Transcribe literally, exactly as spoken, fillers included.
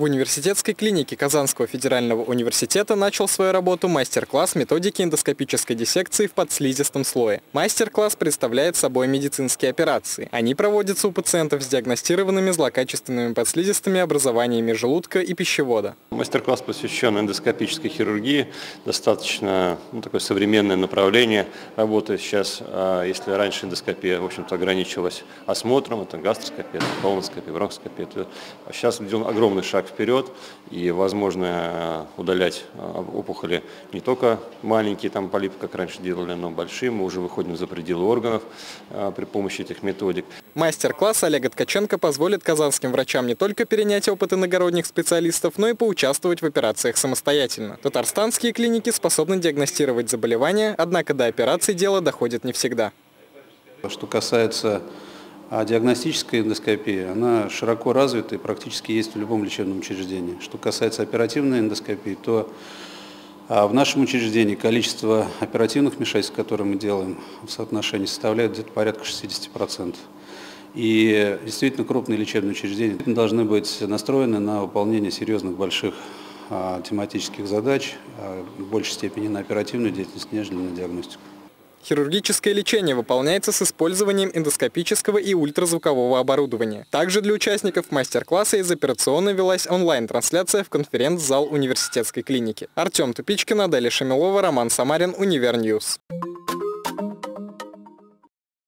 В университетской клинике Казанского федерального университета начал свою работу мастер-класс методики эндоскопической диссекции в подслизистом слое. Мастер-класс представляет собой медицинские операции. Они проводятся у пациентов с диагностированными злокачественными подслизистыми образованиями желудка и пищевода. Мастер-класс посвящен эндоскопической хирургии, достаточно ну, такое современное направление работы сейчас. Если раньше эндоскопия, в общем-то, ограничивалась осмотром, это гастроскопия, колоноскопия, бронхоскопия, то сейчас сделан огромный шаг вперед, и возможно удалять опухоли не только маленькие там полипы, как раньше делали, но большие. Мы уже выходим за пределы органов при помощи этих методик. Мастер-класс Олега Ткаченко позволит казанским врачам не только перенять опыт иногородних специалистов, но и поучаствовать в операциях самостоятельно. Татарстанские клиники способны диагностировать заболевания, однако до операций дело доходит не всегда. Что касается А диагностическая эндоскопия, она широко развита и практически есть в любом лечебном учреждении. Что касается оперативной эндоскопии, то в нашем учреждении количество оперативных вмешательств, которые мы делаем в соотношении, составляет где-то порядка шестидесяти процентов. И действительно крупные лечебные учреждения должны быть настроены на выполнение серьезных, больших тематических задач, в большей степени на оперативную деятельность, нежели на диагностику. Хирургическое лечение выполняется с использованием эндоскопического и ультразвукового оборудования. Также для участников мастер-класса из операционной велась онлайн-трансляция в конференц-зал университетской клиники. Артем Тупичкин, Аделя Шамилова, Роман Самарин, Универ-Ньюс.